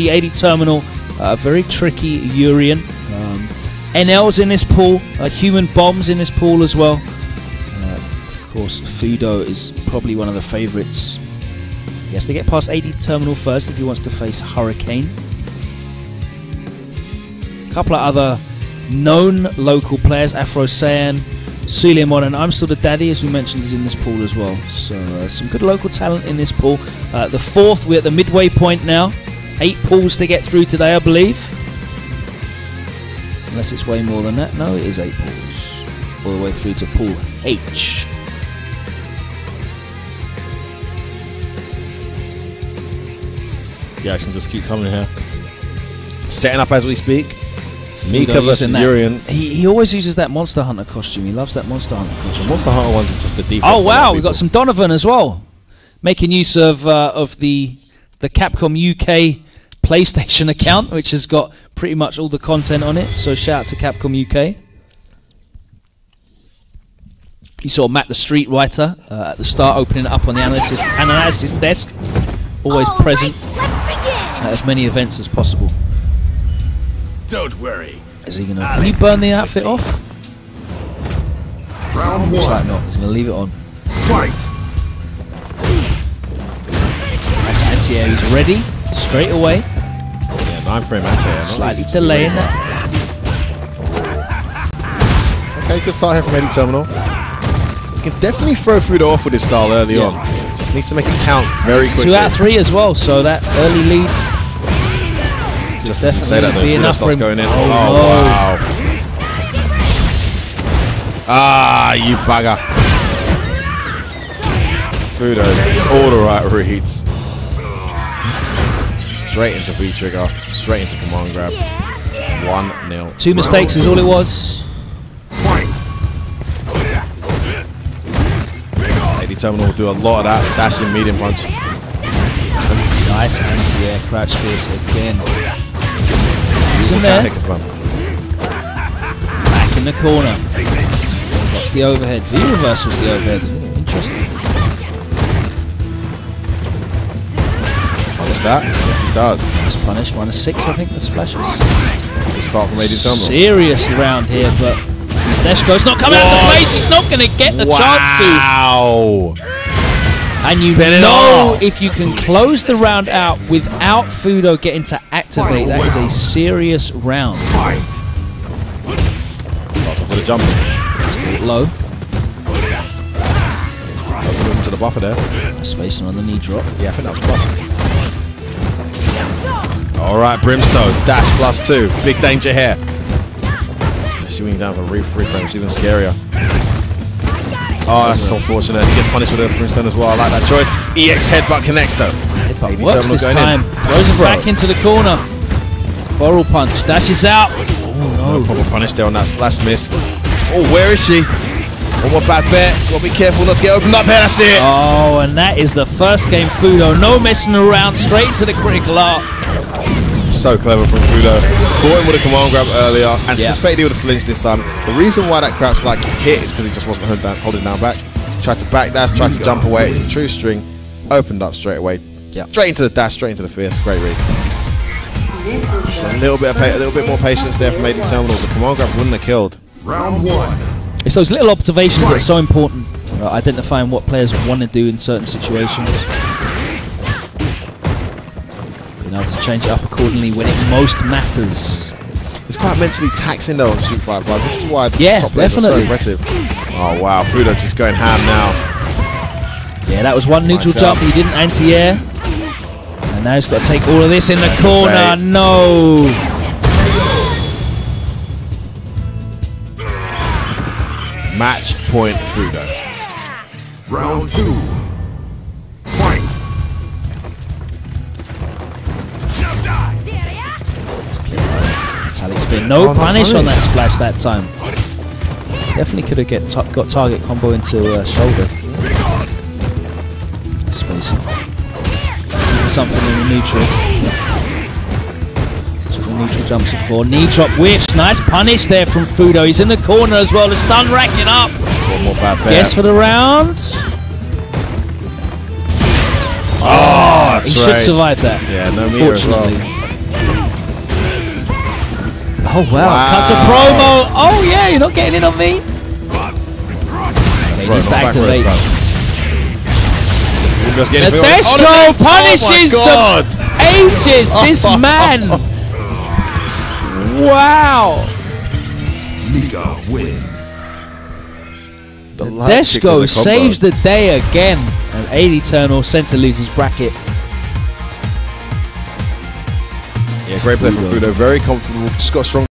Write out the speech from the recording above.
The ADTerminal, very tricky Urien. NL's in this pool, Human Bombs in this pool as well. Of course, Fudo is probably one of the favourites. He has to get past ADTerminal first if he wants to face Hurricane. A couple of other known local players, Afro Saiyan, Ciliumon, and I'm Still the Daddy, as we mentioned, is in this pool as well. So some good local talent in this pool. The fourth, we're at the midway point now. 8 pools to get through today, I believe. Unless it's way more than that. No, it is 8 pools. All the way through to pool H. The action just keep coming here. Setting up as we speak. Mika versus Urien. He always uses that Monster Hunter costume. He loves that Monster Hunter costume. The Monster Hunter ones are just the default. Oh wow, we've got some Donovan as well. Making use of the Capcom UK PlayStation account, which has got pretty much all the content on it, so shout out to Capcom UK. You saw Matt the Street Writer at the start opening it up on the analysis desk, always present at as many events as possible. Don't worry. Is he gonna? Can you burn the outfit off? Round one. Looks like not. He's gonna leave it on. Fight. Anti-air, he's ready, straight away. Yeah, 9 frame anti-air. Slightly delaying that. Okay, good start here from ADTerminal. You can definitely throw Fudo off with his style early on. Just needs to make it count very quickly. 2 out of 3 as well, so that early lead. Just as you say that though, Fudo starts going in. Oh wow. Ah, you bugger. Fudo, all the right reads. Straight into V-Trigger, straight into Command Grab. 1-0. 2 mistakes is all it was. ADTerminal will do a lot of that, dashing medium punch. Nice anti-air crouch fist again. He's in there. Back in the corner. That's the overhead. V-Reversals the overhead. Interesting. That? Yes, he does. That's punished. -6, I think, the splashes. Good start from ADTerminal. Serious round here, but Deshko's not coming out of place. He's not going to get the chance to. Wow. And you know if you can close the round out without Fudo getting to activate, that is a serious round. Lots of good jumping. It's low. To the buffer there. Spacing on the knee drop. Yeah, I think that was plus. Alright, Brimstone, dash +2. Big danger here. Especially when you don't have a free frame, it's even scarier. Oh, that's unfortunate. He gets punished with a Brimstone as well. I like that choice. EX Headbutt connects though. Headbutt works this time. Throws it back into the corner. Barrel Punch, dashes out. Oh, no proper punish there on that splash miss. Oh, where is she? One more bad bet. Got to be careful not to get opened up here. That's it. Oh, and that is the first game Fudo. No messing around. Straight into the critical art. So clever from Fudo. Caught him with a command grab earlier. Anticipated he would have flinched this time. The reason why that crouch like hit is because he just wasn't holding down back. Tried to back dash, tried to jump away. It's a true string. Opened up straight away. Yep. Straight into the dash, straight into the fierce. Great read. Just a little bit more patience there from ADTerminal. The command grab wouldn't have killed. Round one. It's those little observations that are so important. Identifying what players want to do in certain situations. To change it up accordingly when it most matters. It's quite mentally taxing though on Street Fighter 5. This is why top players are so impressive. Oh wow, Fudo just going ham now. Yeah, that was one neutral jump. He didn't anti-air. And now he's got to take all of this in the corner. No! Match point Fudo. Round 2. No punish on that splash that time. Definitely could have got target combo into shoulder. Spacing. Something in the neutral. So the neutral jumps at 4. Knee drop whips. Nice punish there from Fudo. He's in the corner as well. The stun racking up. One more bad bear. Yes for the round. Oh, that's right. He should survive that. Yeah, no meter as well. Oh, wow. Cuts a promo. Oh, yeah, you're not getting in on me. He needs to activate. Nadeshko punishes the ages. This man. Wow. Mika wins. Nadeshko saves the day again. And ADTerminal sent to lose his bracket. Yeah, great play from Fudo. Very comfortable. Just got strong.